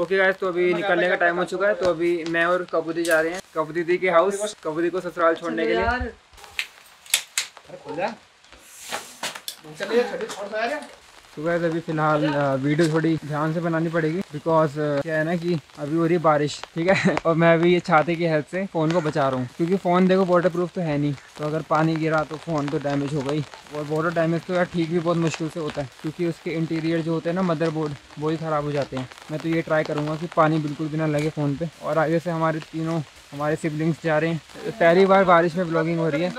Okay guys, तो अभी निकलने का टाइम हो चुका है। तो अभी मैं और कबू दी जा रहे हैं कबू दीदी के हाउस, कबू दी को ससुराल छोड़ने के लिए। तो गाइस अभी फिलहाल वीडियो थोड़ी ध्यान से बनानी पड़ेगी, बिकॉज क्या है ना कि अभी हो रही है बारिश, ठीक है। और मैं अभी ये छाते की हेल्प से फ़ोन को बचा रहा हूँ, क्योंकि फ़ोन देखो वाटर प्रूफ तो है नहीं, तो अगर पानी गिरा तो फ़ोन तो डैमेज हो गई। और वाटर डैमेज तो यार ठीक भी बहुत मुश्किल से होता है, क्योंकि उसके इंटीरियर जो होते हैं ना, मदरबोर्ड, वो ही ख़राब हो जाते हैं। मैं तो ये ट्राई करूँगा कि पानी बिल्कुल भी ना लगे फ़ोन पे। और आगे से हमारे सिबलिंग्स जा रहे हैं, पहली बार बारिश में ब्लॉगिंग हो रही है।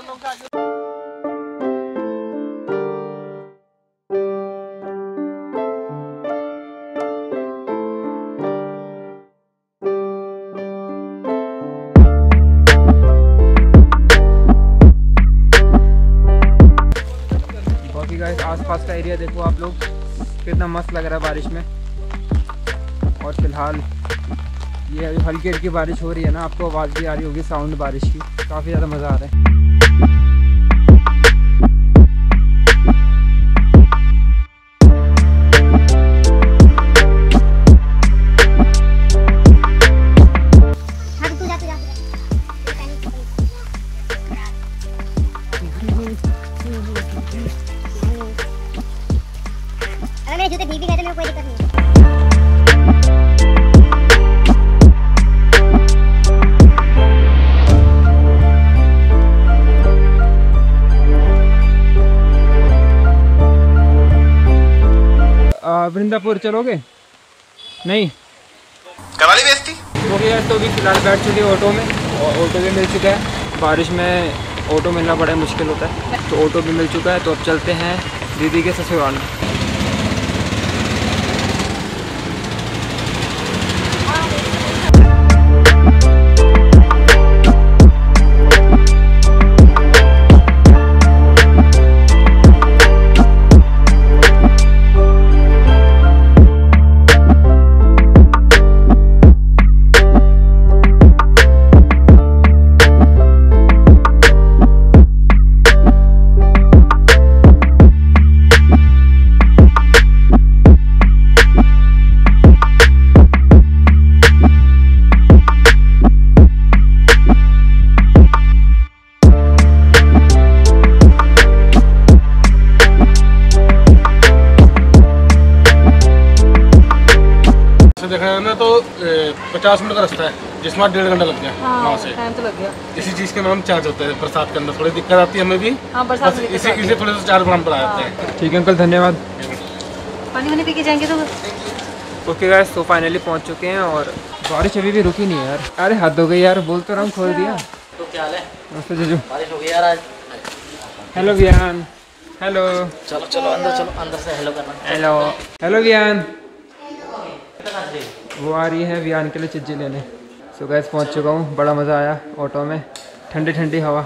आसपास का एरिया देखो आप लोग, कितना मस्त लग रहा है बारिश में। और फिलहाल ये अभी हल्की हल्की बारिश हो रही है ना, आपको आवाज़ भी आ रही होगी साउंड बारिश की, काफ़ी ज़्यादा मज़ा आ रहा है। जूते भीग भी गए थे, मेरे को कोई दिक्कत नहीं है। वृंदापुर चलोगे? नहीं करा ली बेइज्जती। तो भी फिलहाल बैठ चुके ऑटो में, और ऑटो भी मिल चुका है। बारिश में ऑटो मिलना बड़ा मुश्किल होता है, तो ऑटो भी मिल चुका है। तो अब चलते हैं दीदी के ससुराल। ना तो 50 मिनट का रास्ता है, जिसमें 1.5 घंटा लग गया। वहाँ से टाइम तो लग गया। इसी चीज़ के नाम चार्ज होता है, बरसात के अंदर थोड़ी दिक्कत आती है हमें भी। हाँ, बरसात में इसी थोड़े से चार्ज बनाने पर आते हैं। ठीक है अंकल, धन्यवाद। पानी वानी पी के जाएंगे तो। ओके गाइस, तो फाइनली पहुँच चुके हैं, और बारिश अभी भी रुकी नहीं है यार। अरे हद हो गई यार, बोल तो रहा हूँ खोल दिया। तो क्या हाल है? नमस्ते जीजू, बारिश हो गई यार आज। हेलो ज्ञान, हेलो। चलो चलो अंदर, चलो अंदर से हेलो करना। हेलो हेलो ज्ञान, वो आ रही है वियान के लिए चिज्जी लेने। सो गैस पहुंच चुका हूँ, बड़ा मज़ा आया ऑटो में, ठंडी ठंडी हवा।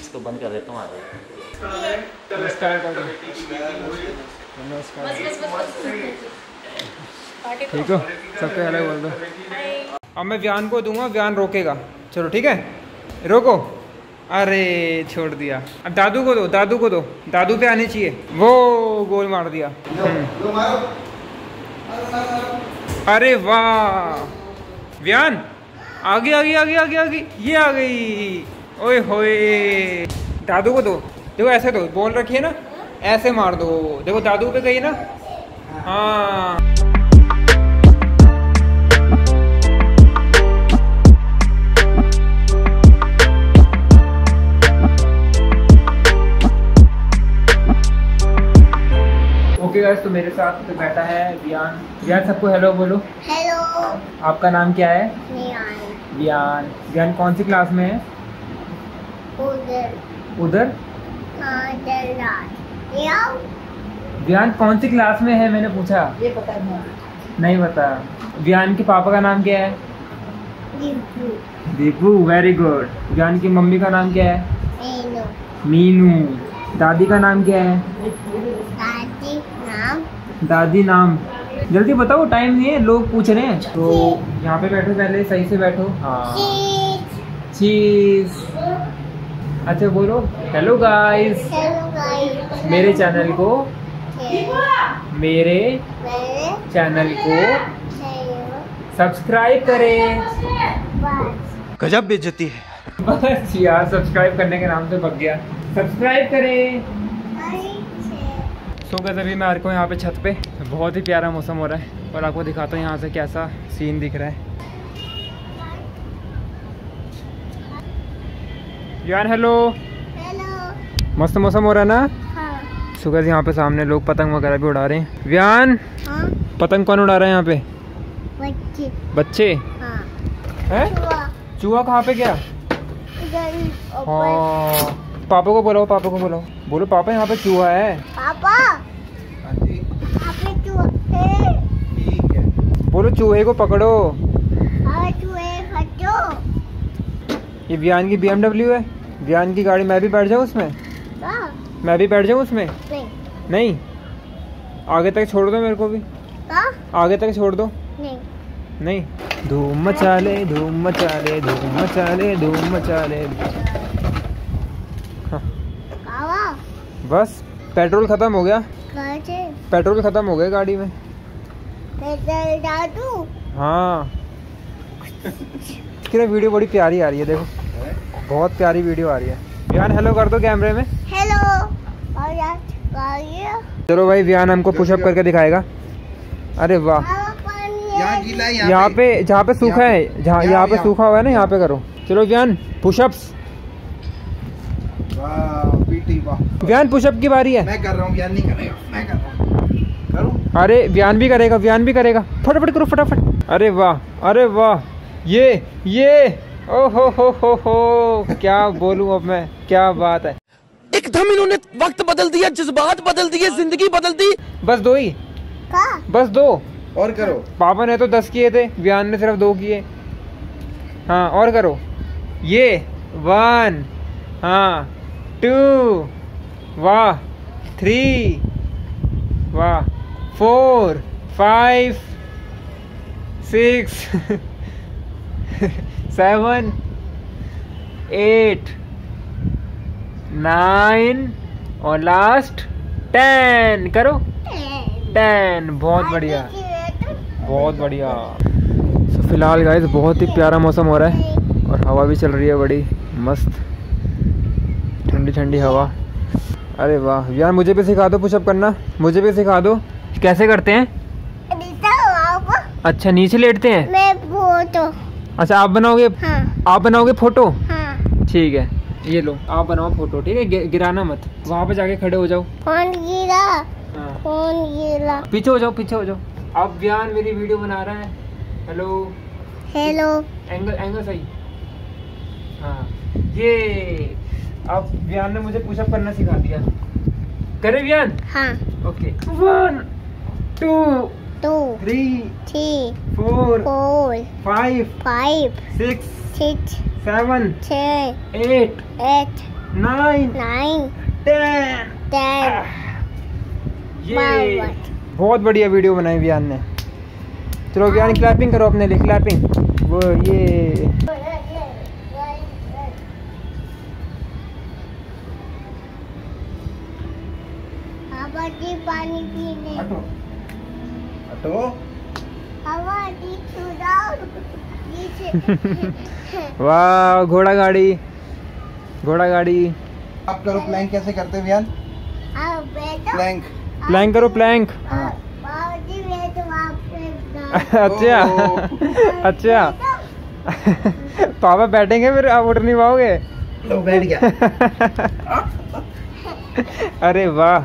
इसको बंद कर देता हूँ। ठीक हो, सबको हेलो बोल दो। अब मैं वियान को दूंगा, वियान रोकेगा। चलो ठीक है, रोको। अरे छोड़ दिया। अब दादू को दो, दादू को दो, दादू पे आने चाहिए। वो गोल मार दिया। अरे वाह व्यान, आगे आगे आगे आगे आगे, ये आ गई। ओए होए, दादू को दो। देखो ऐसे दो, बॉल रखिए ना, ऐसे मार दो। देखो दादू पे गई ना। हाँ ओके गाइस, तो मेरे साथ तो बैठा है वियान। वियान सबको हेलो बोलो। हेलो। आपका नाम क्या है? वियान। वियान, वियान कौन सी क्लास में है? उधर उधर। वियान कौन सी क्लास में है मैंने पूछा? ये पता नहीं पता। वियान के पापा का नाम क्या है? दीपू। Deepu, very good. वियान की मम्मी का नाम क्या है? मीनू। दादी का नाम क्या है? दादी नाम। जल्दी बताओ, टाइम नहीं है, लोग पूछ रहे हैं। तो यहाँ पे बैठो, पहले सही से बैठो। हाँ चीज। अच्छा बोलो, हेलो गाइस, मेरे चैनल को, मेरे चैनल को सब्सक्राइब करें। गजब बेइज्जती है। बस यार सब्सक्राइब करने के नाम से भग गया। सब्सक्राइब करें। सो गाइस अभी मैं आ रहा हूं यहाँ पे छत पे। बहुत ही प्यारा मौसम हो रहा है और आपको दिखाता हूँ यहाँ से कैसा सीन दिख रहा है यार। हेलो मस्त मौसम हो रहा है ना। हाँ। सो गाइस यहाँ पे सामने लोग पतंग वगैरह भी उड़ा रहे हैं। व्यान हाँ? पतंग कौन उड़ा रहा है यहाँ पे? बच्चे। बच्चे हाँ। हैं? चूहा कहाँ पे गया? हाँ। पापा को बुलाओ, पापा को बुलाओ। बोलो पापा यहाँ पे चूहा है। पापा चूहा है। ठीक है। बोलो चूहे को पकड़ो। हाँ, चूहे पकड़ो। ये व्यान की BMW है। व्यान की गाड़ी मैं भी बैठ जाऊँ उसमें? हाँ। मैं भी बैठ जाऊँ उसमें? नहीं। नहीं आगे तक छोड़ दो मेरे को भी। हाँ? आगे तक छोड़ दो। नहीं नहीं। धूम मचा ले धूम मचा ले धूम मचा ले धूम मचा ले। बस पेट्रोल खत्म हो गया। पेट्रोल खत्म हो गया गाड़ी में। पेट्रोल डाल दूं? हाँ। कितनी वीडियो बड़ी प्यारी आ रही है देखो। बहुत प्यारी वीडियो आ रही है। व्यान हेलो कर दो कैमरे में। हेलो। चलो भाई व्यान हमको पुशअप करके दिखाएगा। अरे वाह। यहाँ पे जहाँ पे सूखा है, जहाँ यहाँ पे सूखा हुआ है ना यहाँ पे करो। चलो व्यान पुशअप्स। व्यान पुशअप की बारी है। मैं कर रहा हूं, व्यान नहीं करेगा। मैं कर रहा हूं। अरे व्यान भी करेगा, व्यान भी करेगा। फटाफट करो फटाफट। अरे वाह अरे वाह। ये ओ हो क्या बोलूं अब मैं। क्या बात है। एकदम इन्होंने वक्त बदल दिया, जज्बात बदल दिए, जिंदगी बदल दी। बस दो ही बस दो और करो। पापा ने तो 10 किए थे, व्यान ने सिर्फ 2 किए। हाँ और करो। ये 1 हाँ 2 वाह 3 वाह 4 5 6 7 8 9 और लास्ट 10 करो 10। बहुत बढ़िया बहुत बढ़िया। सो फिलहाल गाइस बहुत ही प्यारा मौसम हो रहा है और हवा भी चल रही है बड़ी मस्त ठंडी ठंडी हवा। अरे वाह यार मुझे भी सिखा दो पुशअप करना। मुझे भी सिखा दो कैसे करते हैं। अच्छा नीचे लेटते हैं। मैं फोटो। अच्छा आप बनाओगे। हाँ। आप बनाओगे फोटो। हाँ। ठीक है ये लो आप बनाओ फोटो। ठीक है गिराना मत। वहाँ पे जाके खड़े हो जाओ। कौन गिरा? हाँ। कौन गिरा? पीछे हो जाओ पीछे हो जाओ। आप व्यान मेरी वीडियो बना रहा है। Hello hello. एंगल एंगल सही। हाँ ये अब व्यान ने मुझे पुशअप करना सिखा दिया। करे व्यान? हाँ। ओके 1 2 3 4 5 5 6 7 7 8 8 9 9 10 10। ये बहुत बढ़िया वीडियो बनाई व्यान ने। चलो व्यान क्लैपिंग करो अपने लिए। क्लैपिंग वो ये पानी पीने। अटो। अटो। वाह घोड़ा गाड़ी घोड़ा गाड़ी। आप करो प्लैंक। कैसे करते हैं व्यान? प्लैंक प्लैंक करो प्लैंक। हाँ। अच्छा अच्छा पापा बैठेंगे फिर आप उठ नहीं पाओगे। तो बैठ गया। अरे वाह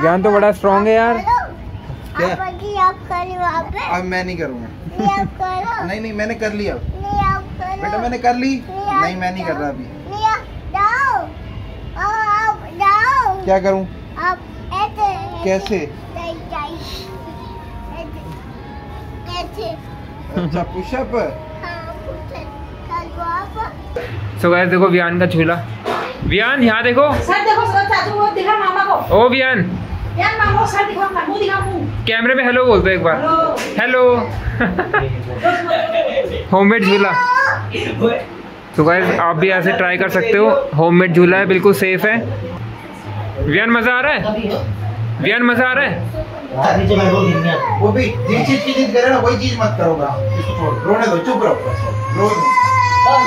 ज्ञान तो बड़ा स्ट्रॉन्ग है यार। क्या? आप करो आप पे? अब मैं नहीं करूँगा। नहीं नहीं मैंने कर लिया। नहीं आप करो। बेटा मैंने कर ली। नहीं मैं नहीं कर रहा अभी। नहीं आप जाओ। क्या करूँ? आप ऐसे। कैसे? ऐसे। अच्छा पुशअप। हाँ पुशअप करो आप। सो गाइस देखो व्यान का झूला। व्यान यहाँ देखो। सर देखो सर चाचू दिखा मामा को। ओ व्यान कैमरे में हेलो बोल दो एक बार। हेलो होममेड झूला। तो गाइस आप भी ऐसे ट्राई कर सकते हो। होममेड झूला है बिल्कुल सेफ है। व्यान मजा आ रहा है। व्यान मजा आ रहा है। तो मैं वो भी जिस चीज की जिद करे ना वही चीज मत करोगा। रोने दो, चुप रहो, अब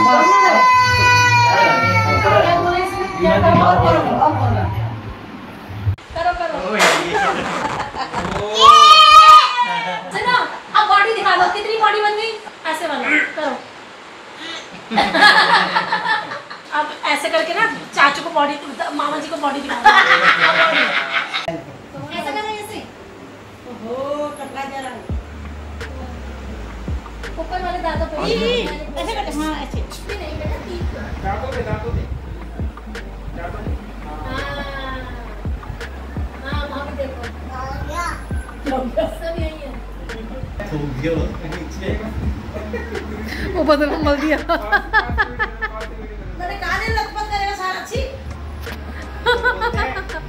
बॉडी दिखा दो, कितनी बॉडी बन गई। ऐसे बनो, करो अब ऐसे करके ना चाचू को बॉडी, मामा जी को बॉडी दिखा दो। ऐसे करो, ऐसे। ओहो, कटला जा रहा है। ऊपर वाले दांतों पे। ऐसे करते हैं। हाँ, ऐसे। नहीं बेटा, ठीक है। दांतों पे। हाँ, वहाँ पे देखो। सब यही है। वो बदल मल दिया।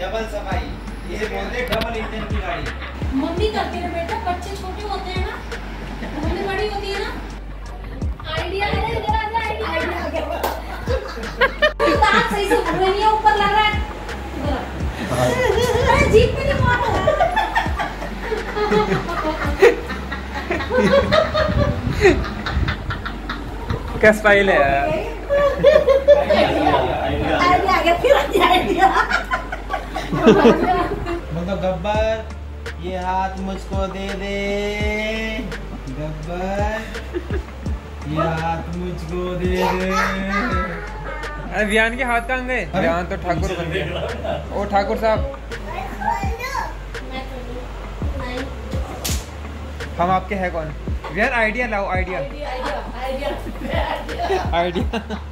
डबल सफाई, ये बोलते डबल इंजन की गाड़ी। मम्मी करती है बेटा, बच्चे छोटे होते हैं ना, मम्मी बड़ी होती है ना। आइडिया है ना, इधर आ जा, आइडिया आ गया। बात सही से बोल रही है, ऊपर लग रहा है। अरे जीप पे नहीं मारो। क्या स्टाइल है यार, आइडिया आ गया, फिर आइडिया। मतलब गब्बर ये हाथ मुझको दे दे, गब्बर ये हाथ मुझको दे दे। अरे रियान के हाथ कहाँ गए? रियान तो ठाकुर बन गया। ओ ठाकुर साहब, हम आपके हैं कौन? रियान आइडिया लाओ, आइडिया आइडिया आइडिया।